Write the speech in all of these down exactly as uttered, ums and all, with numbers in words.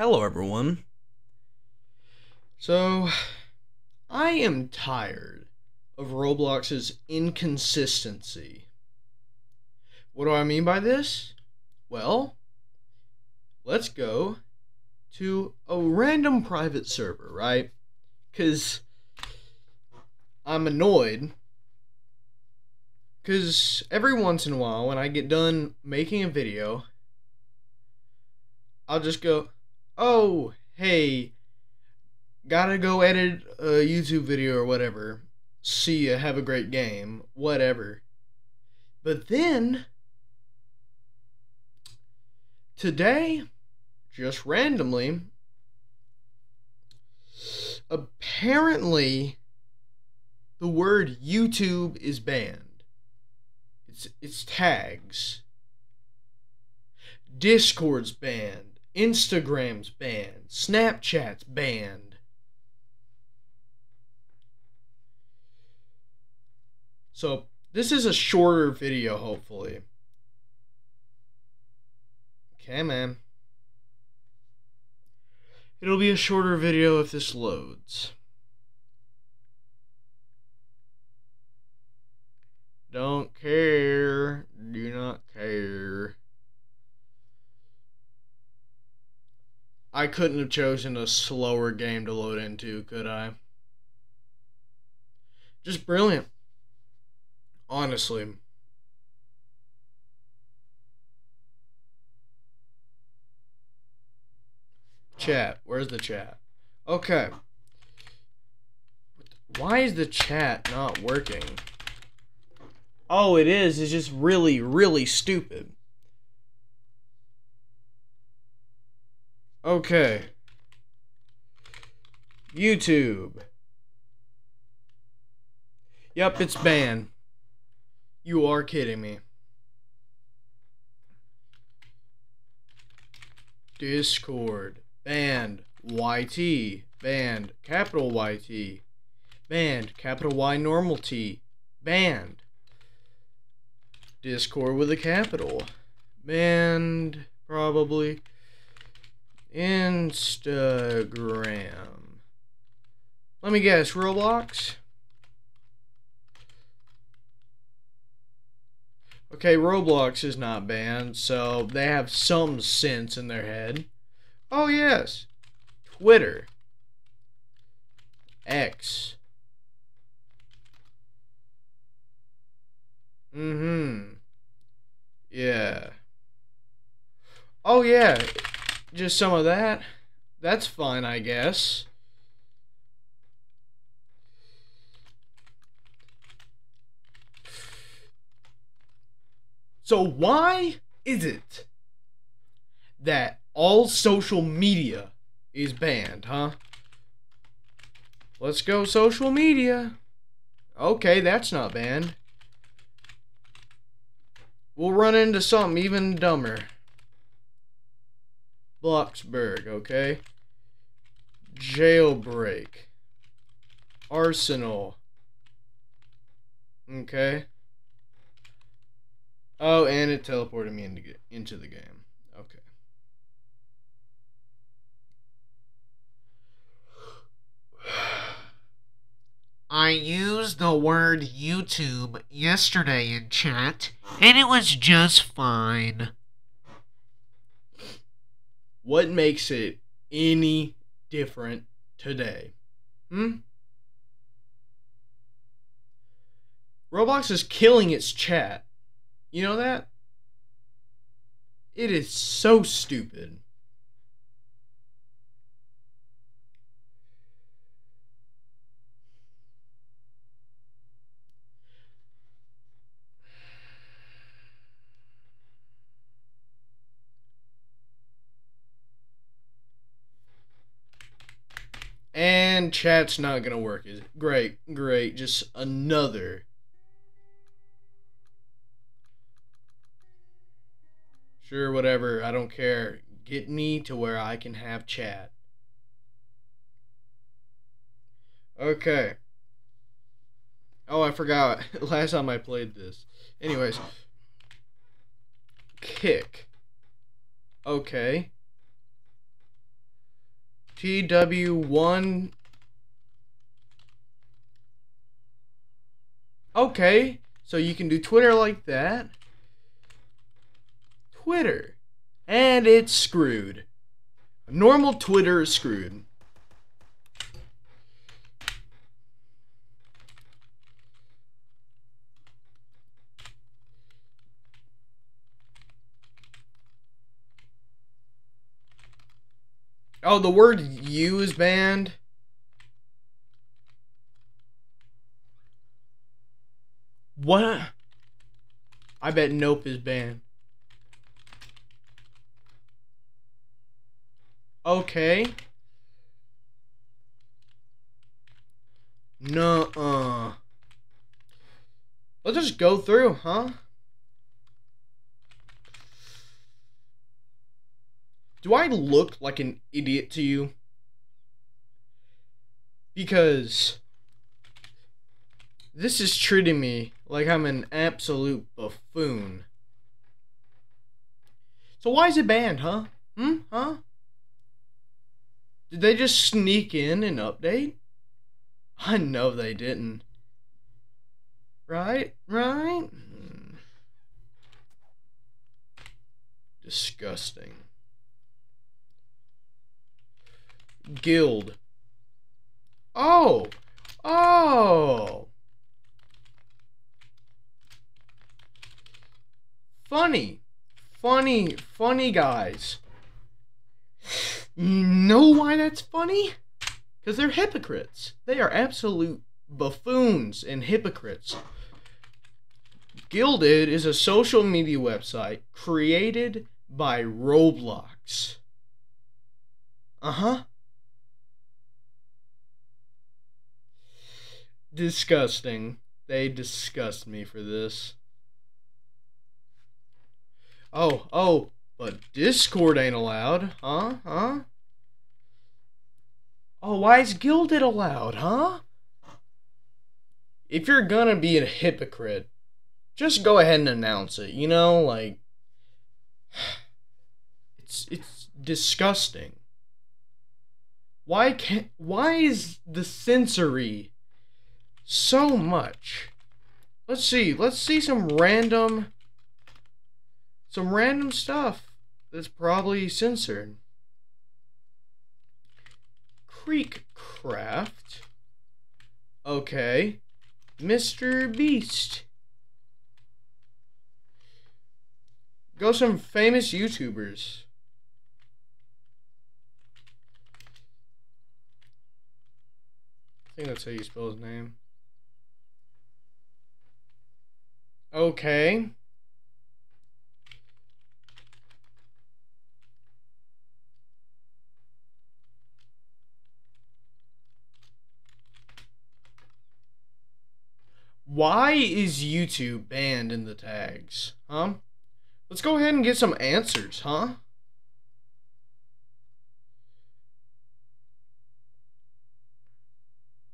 Hello everyone. So, I am tired of Roblox's inconsistency. What do I mean by this? Well, let's go to a random private server, right? Because I'm annoyed. Because every once in a while, when I get done making a video, I'll just go, oh, hey, gotta go edit a YouTube video or whatever. See ya, have a great game, whatever. But then, today, just randomly, apparently, the word YouTube is banned. It's, it's tags. Discord's banned. Instagram's banned. Snapchat's banned. So, this is a shorter video, hopefully. Okay, man. It'll be a shorter video if this loads. Don't care. Do not care. I couldn't have chosen a slower game to load into, could I? Just brilliant. Honestly. Chat. Where's the chat? Okay. Why is the chat not working? Oh, it is. It's just really, really stupid. Okay. YouTube. Yep, it's banned. You are kidding me. Discord. Banned. Y T. Banned. Capital Y T. Banned. Capital Y normal T. Banned. Discord with a capital. Banned. Probably. Instagram. Let me guess, Roblox? Okay, Roblox is not banned, so they have some sense in their head. Oh, yes. Twitter. X. Mm-hmm. Yeah. Oh, yeah. Just some of that. That's fine, I guess. So why is it that all social media is banned, huh? Let's go social media. Okay, that's not banned. We'll run into something even dumber. Bloxburg, okay? Jailbreak. Arsenal. Okay. Oh, and it teleported me into, into the game. Okay. I used the word YouTube yesterday in chat, and it was just fine. What makes it any different today? Hmm? Roblox is killing its chat. You know that? It is so stupid. And chat's not gonna work, is it? Great, great. Just another. Sure, whatever. I don't care. Get me to where I can have chat. Okay. Oh, I forgot. Last time I played this. Anyways. Kick. Okay. T W one. Okay, so you can do Twitter like that. Twitter. And it's screwed. Normal Twitter is screwed. Oh, the word "you" is banned. What? I bet "nope" is banned. Okay. Nuh-uh. Let's just go through, huh? Do I look like an idiot to you? Because this is treating me like I'm an absolute buffoon. So why is it banned, huh? Hmm? Huh? Did they just sneak in an update? I know they didn't. Right? Right? Hmm. Disgusting. Guild. Oh, oh, funny, funny, funny guys. You know why that's funny? Because they're hypocrites. They are absolute buffoons and hypocrites. Guilded is a social media website created by Roblox. Uh-huh. Disgusting. They disgust me for this. Oh, oh, but Discord ain't allowed, huh? Huh? Oh, why is Guilded allowed, huh? If you're gonna be a hypocrite, just go ahead and announce it, you know, like, it's it's disgusting. Why can't why is the sensory so much? Let's see. Let's see some random some random stuff that's probably censored. CreekCraft. Okay. Mister Beast. Go some famous YouTubers. I think that's how you spell his name. Okay. Why is YouTube banned in the tags? Huh? Let's go ahead and get some answers, huh?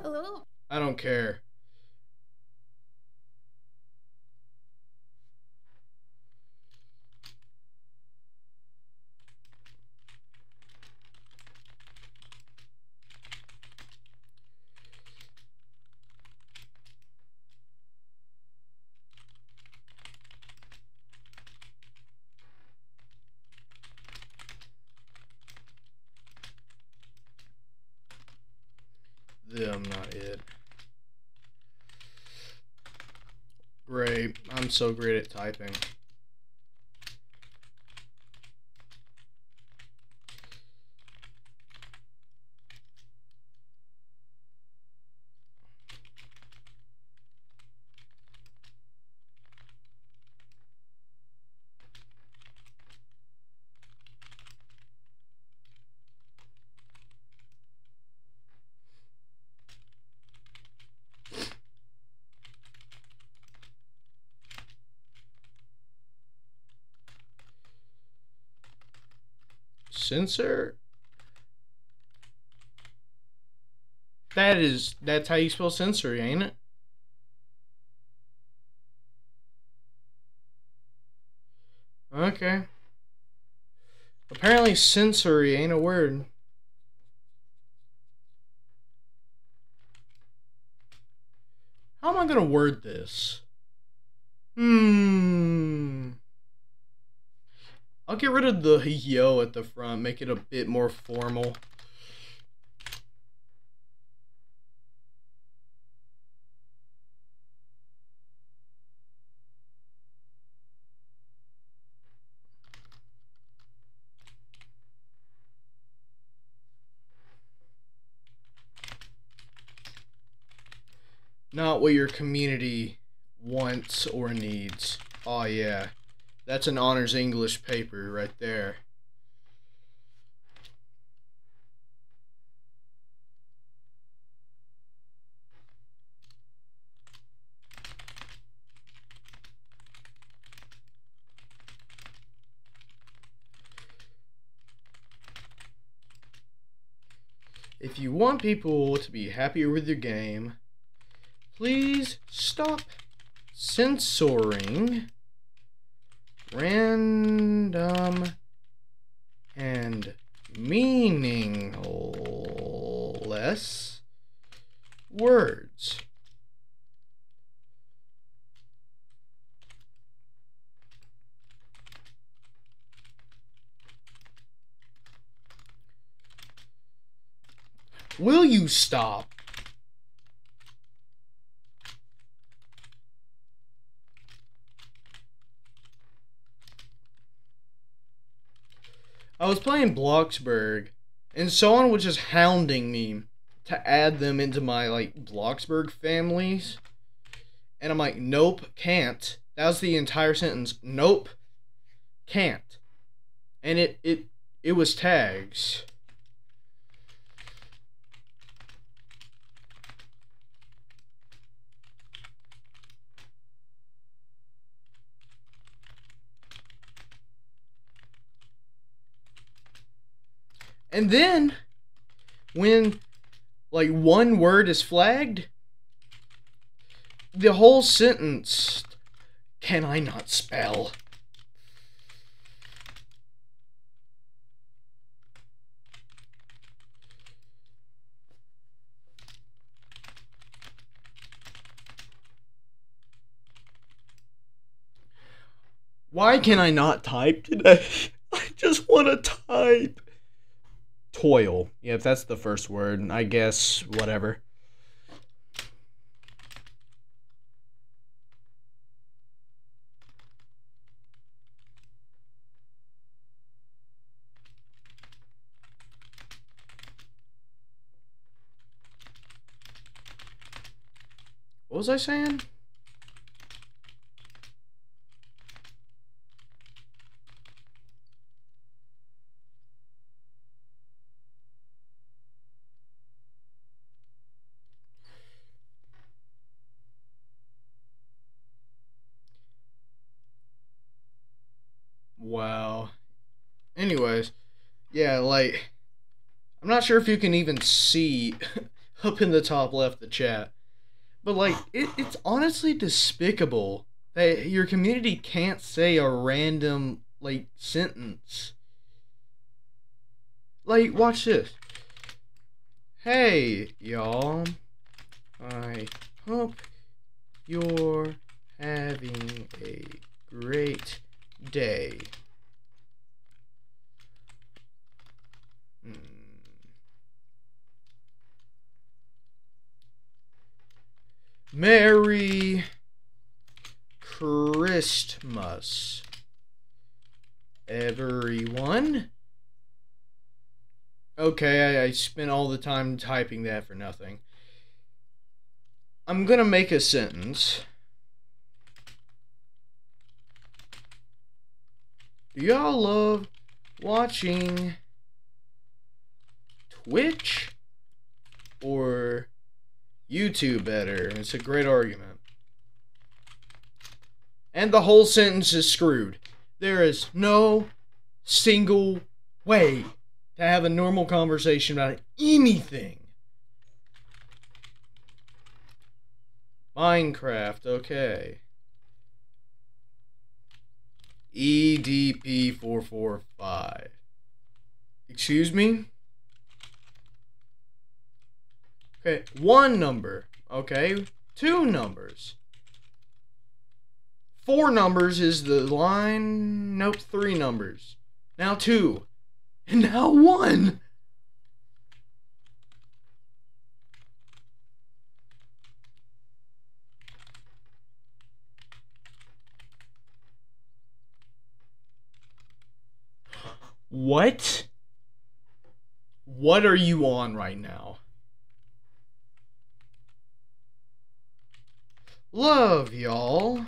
Hello? I don't care. I'm not it. Great. I'm so great at typing. Censor? That is, that's how you spell sensory, ain't it? Okay. Apparently sensory ain't a word. How am I going to word this? Hmm. I'll get rid of the yo at the front, make it a bit more formal. Not what your community wants or needs. Oh yeah, that's an honors English paper right there. If you want people to be happier with your game, please stop censoring random and meaningless words. Will you stop? I was playing Bloxburg, and someone was just hounding me to add them into my, like, Bloxburg families. And I'm like, nope, can't. That was the entire sentence. Nope, can't. And it, it, it was tags. And then, when, like, one word is flagged, the whole sentence, can I not spell? Why can I not type today? I just want to type. Toil. Yeah, if that's the first word, I guess, whatever. What was I saying? Wow. Anyways, yeah, like, I'm not sure if you can even see up in the top left the chat, but like, it, it's honestly despicable that your community can't say a random, like, sentence. Like, watch this. Hey, y'all. I hope you're having a great day. Hmm. Merry Christmas, everyone. Okay, I, I spent all the time typing that for nothing. I'm gonna make a sentence. Y'all love watching Twitch or YouTube better? It's a great argument. And the whole sentence is screwed. There is no single way to have a normal conversation about anything. Minecraft, okay. E D P four forty-five. Excuse me? Okay, one number. Okay, Two numbers. Four numbers is the line. Nope, three numbers. Now two. And now one. What? What are you on right now? Love y'all.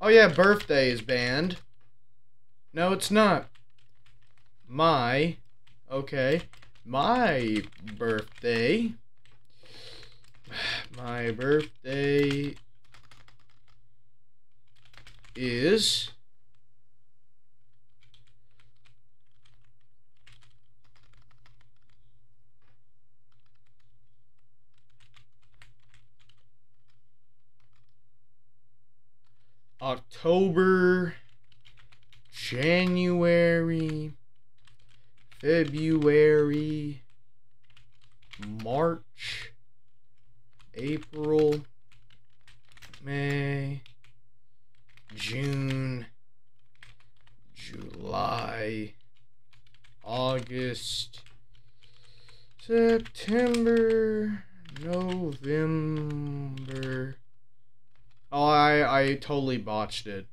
Oh yeah, birthday is banned. No, it's not. My, okay, my birthday. My birthday is October, January, February, March, April, May, June, July, August, September, November. Oh, I, I totally botched it.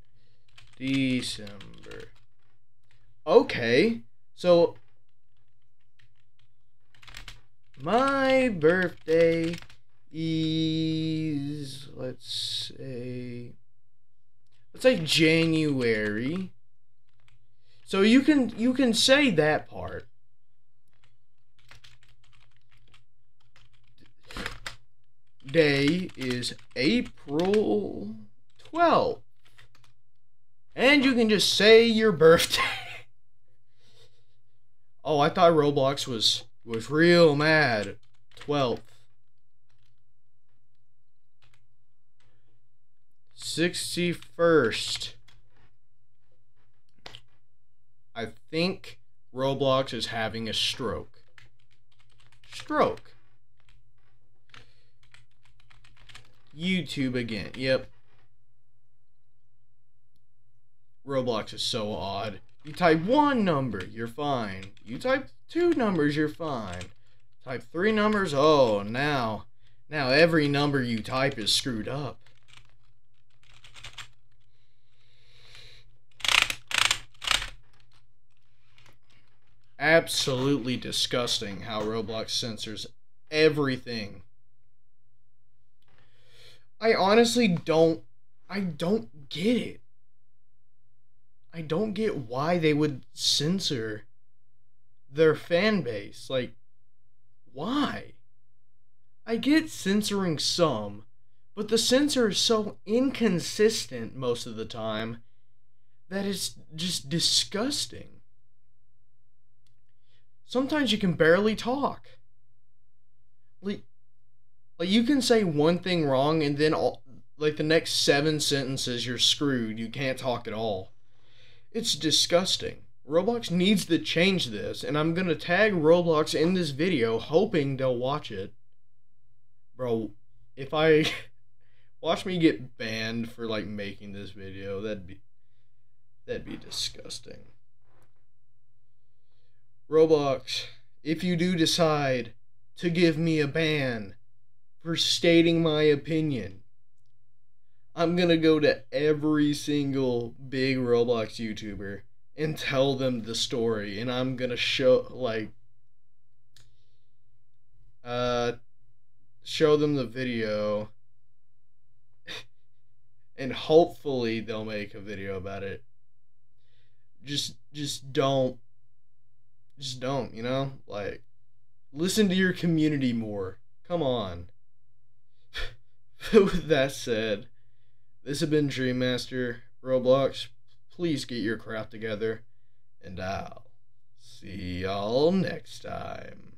December. Okay, so my birthday is, let's say, let's say January. So you can, you can say that part. Day is April twelfth. And you can just say your birthday. Oh, I thought Roblox was was real mad. twelfth. sixty-first. I think Roblox is having a stroke. Stroke. YouTube again. Yep. Roblox is so odd. You type one number, you're fine. You type two numbers, you're fine. Type three numbers, oh, now. Now every number you type is screwed up. Absolutely disgusting how Roblox censors everything. I honestly don't, I don't get it. I don't get why they would censor their fan base. Like, why? I get censoring some, but the censor is so inconsistent most of the time that it's just disgusting. Sometimes you can barely talk. Like, Like, you can say one thing wrong, and then, all, like, the next seven sentences, you're screwed. You can't talk at all. It's disgusting. Roblox needs to change this, and I'm gonna tag Roblox in this video, hoping they'll watch it. Bro, if I... watch me get banned for, like, making this video, that'd be... that'd be disgusting. Roblox, if you do decide to give me a ban for stating my opinion, I'm gonna go to every single big Roblox YouTuber and tell them the story, and I'm gonna show, like, uh, show them the video, and hopefully they'll make a video about it. Just, just don't, just don't, you know? Like, listen to your community more. Come on. With that said, this has been DreamMaster. Roblox, please get your crap together, and I'll see y'all next time.